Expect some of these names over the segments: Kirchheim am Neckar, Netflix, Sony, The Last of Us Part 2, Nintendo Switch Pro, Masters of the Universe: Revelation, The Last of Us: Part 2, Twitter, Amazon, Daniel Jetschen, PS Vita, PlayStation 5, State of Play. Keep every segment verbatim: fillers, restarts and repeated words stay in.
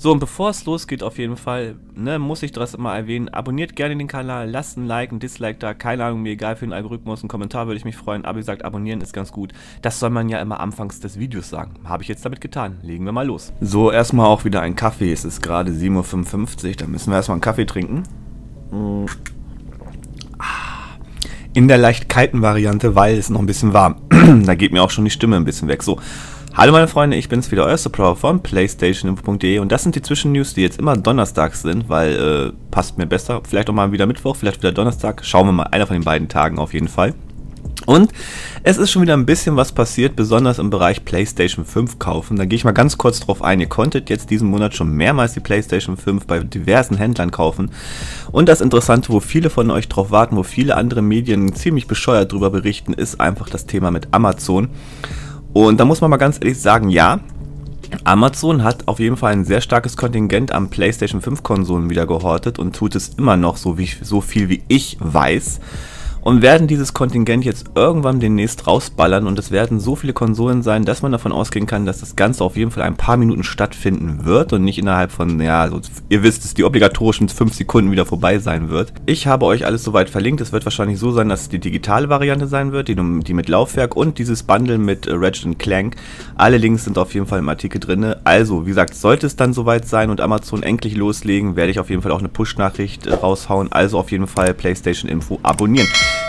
So, und bevor es losgeht auf jeden Fall, ne, muss ich das mal erwähnen, abonniert gerne den Kanal, lasst ein Like, ein Dislike da, keine Ahnung, mir egal, für den Algorithmus, einen Kommentar würde ich mich freuen, aber wie gesagt, abonnieren ist ganz gut, das soll man ja immer anfangs des Videos sagen, habe ich jetzt damit getan, legen wir mal los. So, erstmal auch wieder ein Kaffee, es ist gerade sieben Uhr fünfundfünfzig, da müssen wir erstmal einen Kaffee trinken. In der leicht kalten Variante, weil es noch ein bisschen warm, da geht mir auch schon die Stimme ein bisschen weg, so. Hallo meine Freunde, ich bin's wieder, euer Pro von playstationinfo punkt de und das sind die Zwischennews, die jetzt immer donnerstags sind, weil äh, passt mir besser, vielleicht auch mal wieder Mittwoch, vielleicht wieder Donnerstag, schauen wir mal, einer von den beiden Tagen auf jeden Fall. Und es ist schon wieder ein bisschen was passiert, besonders im Bereich PlayStation fünf kaufen. Da gehe ich mal ganz kurz drauf ein. Ihr konntet jetzt diesen Monat schon mehrmals die PlayStation fünf bei diversen Händlern kaufen. Und das Interessante, wo viele von euch drauf warten, wo viele andere Medien ziemlich bescheuert drüber berichten, ist einfach das Thema mit Amazon. Und da muss man mal ganz ehrlich sagen, ja, Amazon hat auf jeden Fall ein sehr starkes Kontingent an PlayStation fünf Konsolen wieder gehortet und tut es immer noch so, wie, so viel wie ich weiß. Und werden dieses Kontingent jetzt irgendwann demnächst rausballern und es werden so viele Konsolen sein, dass man davon ausgehen kann, dass das Ganze auf jeden Fall ein paar Minuten stattfinden wird und nicht innerhalb von, ja, so, ihr wisst es, die obligatorischen fünf Sekunden wieder vorbei sein wird. Ich habe euch alles soweit verlinkt, es wird wahrscheinlich so sein, dass es die digitale Variante sein wird, die, die mit Laufwerk und dieses Bundle mit äh, Ratchet und Clank. Alle Links sind auf jeden Fall im Artikel drin. Also, wie gesagt, sollte es dann soweit sein und Amazon endlich loslegen, werde ich auf jeden Fall auch eine Push-Nachricht äh, raushauen, also auf jeden Fall PlayStation Info abonnieren.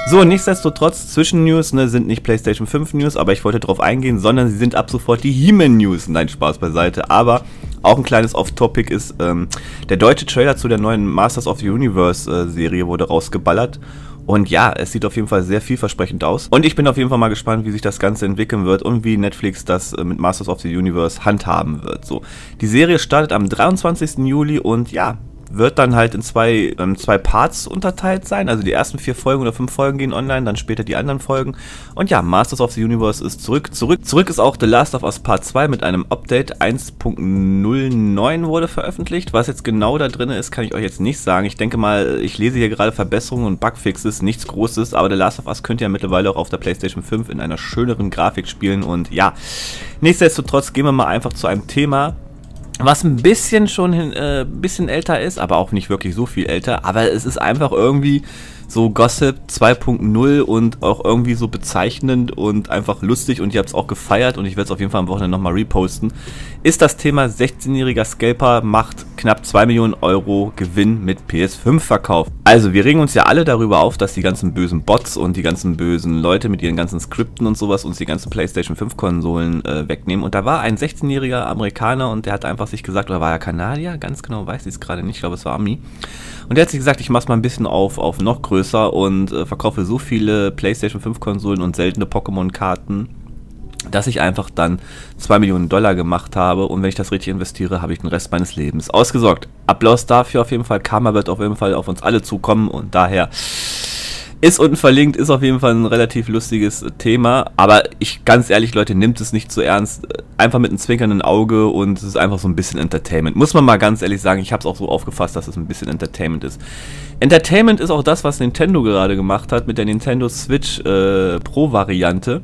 So, nichtsdestotrotz, Zwischennews, ne, sind nicht PlayStation fünf News, aber ich wollte darauf eingehen, sondern sie sind ab sofort die He-Man News. Nein, Spaß beiseite, aber auch ein kleines Off-Topic ist, ähm, der deutsche Trailer zu der neuen Masters of the Universe äh, Serie wurde rausgeballert. Und ja, es sieht auf jeden Fall sehr vielversprechend aus. Und ich bin auf jeden Fall mal gespannt, wie sich das Ganze entwickeln wird und wie Netflix das mit Masters of the Universe handhaben wird. So, die Serie startet am dreiundzwanzigsten Juli und ja, wird dann halt in zwei, ähm, zwei Parts unterteilt sein, also die ersten vier Folgen oder fünf Folgen gehen online, dann später die anderen Folgen. Und ja, Masters of the Universe ist zurück, zurück. Zurück ist auch The Last of Us Part zwei mit einem Update, eins Punkt null neun wurde veröffentlicht. Was jetzt genau da drin ist, kann ich euch jetzt nicht sagen. Ich denke mal, ich lese hier gerade Verbesserungen und Bugfixes, nichts Großes, aber The Last of Us könnt ihr ja mittlerweile auch auf der PlayStation fünf in einer schöneren Grafik spielen. Und ja, nichtsdestotrotz gehen wir mal einfach zu einem Thema, was ein bisschen schon ein äh, bisschen älter ist, aber auch nicht wirklich so viel älter, aber es ist einfach irgendwie so Gossip zwei Punkt null und auch irgendwie so bezeichnend und einfach lustig und ihr habt es auch gefeiert und ich werde es auf jeden Fall am Wochenende nochmal reposten, ist das Thema sechzehnjähriger Scalper macht knapp zwei Millionen Euro Gewinn mit P S fünf-Verkauf. Also wir regen uns ja alle darüber auf, dass die ganzen bösen Bots und die ganzen bösen Leute mit ihren ganzen Skripten und sowas uns die ganzen PlayStation fünf Konsolen äh, wegnehmen und da war ein sechzehnjähriger Amerikaner und der hat einfach sich gesagt, oder war er Kanadier? Ganz genau weiß ich es gerade nicht, ich glaube es war Ami. Und der hat sich gesagt, ich mach's mal ein bisschen auf, auf noch größer und äh, verkaufe so viele PlayStation fünf Konsolen und seltene Pokémon-Karten, dass ich einfach dann zwei Millionen Dollar gemacht habe und wenn ich das richtig investiere, habe ich den Rest meines Lebens ausgesorgt. Applaus dafür auf jeden Fall, Karma wird auf jeden Fall auf uns alle zukommen und daher ist unten verlinkt, ist auf jeden Fall ein relativ lustiges Thema, aber ich, ganz ehrlich Leute, nimmt es nicht so ernst, einfach mit einem zwinkernden Auge und es ist einfach so ein bisschen Entertainment. Muss man mal ganz ehrlich sagen, ich habe es auch so aufgefasst, dass es ein bisschen Entertainment ist. Entertainment ist auch das, was Nintendo gerade gemacht hat mit der Nintendo Switch äh, Pro Variante,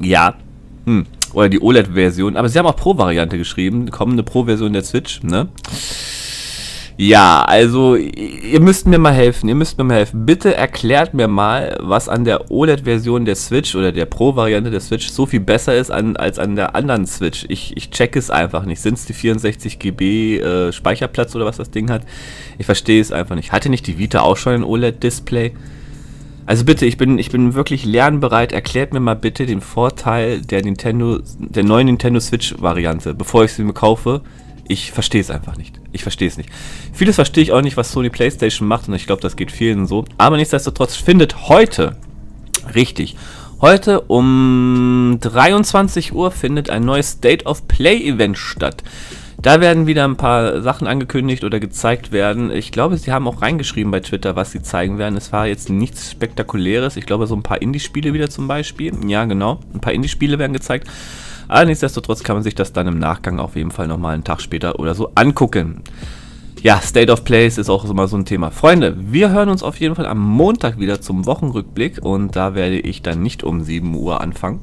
ja, hm, oder die O L E D-Version, aber sie haben auch Pro-Variante geschrieben, kommende Pro-Version der Switch, ne? Ja, also, ihr müsst mir mal helfen, ihr müsst mir mal helfen. Bitte erklärt mir mal, was an der O L E D-Version der Switch oder der Pro-Variante der Switch so viel besser ist an, als an der anderen Switch. Ich, ich check es einfach nicht. Sind es die vierundsechzig Gigabyte äh, Speicherplatz oder was das Ding hat? Ich verstehe es einfach nicht. Hatte nicht die Vita auch schon ein O L E D-Display? Also bitte, ich bin, ich bin wirklich lernbereit. Erklärt mir mal bitte den Vorteil der, Nintendo, der neuen Nintendo Switch-Variante, bevor ich sie mir kaufe. Ich verstehe es einfach nicht. Ich verstehe es nicht. Vieles verstehe ich auch nicht, was Sony PlayStation macht und ich glaube, das geht vielen so. Aber nichtsdestotrotz findet heute, richtig, heute um dreiundzwanzig Uhr findet ein neues State of Play Event statt. Da werden wieder ein paar Sachen angekündigt oder gezeigt werden. Ich glaube, sie haben auch reingeschrieben bei Twitter, was sie zeigen werden. Es war jetzt nichts Spektakuläres. Ich glaube, so ein paar Indie-Spiele wieder zum Beispiel. Ja, genau. Ein paar Indie-Spiele werden gezeigt. Aber nichtsdestotrotz kann man sich das dann im Nachgang auf jeden Fall nochmal einen Tag später oder so angucken. Ja, State of Play ist auch immer so ein Thema. Freunde, wir hören uns auf jeden Fall am Montag wieder zum Wochenrückblick und da werde ich dann nicht um sieben Uhr anfangen,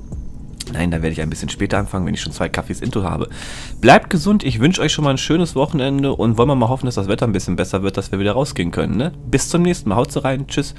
Nein, da werde ich ein bisschen später anfangen, wenn ich schon zwei Kaffees Intro habe. Bleibt gesund, ich wünsche euch schon mal ein schönes Wochenende und wollen wir mal hoffen, dass das Wetter ein bisschen besser wird, dass wir wieder rausgehen können. Ne? Bis zum nächsten Mal, haut rein, tschüss.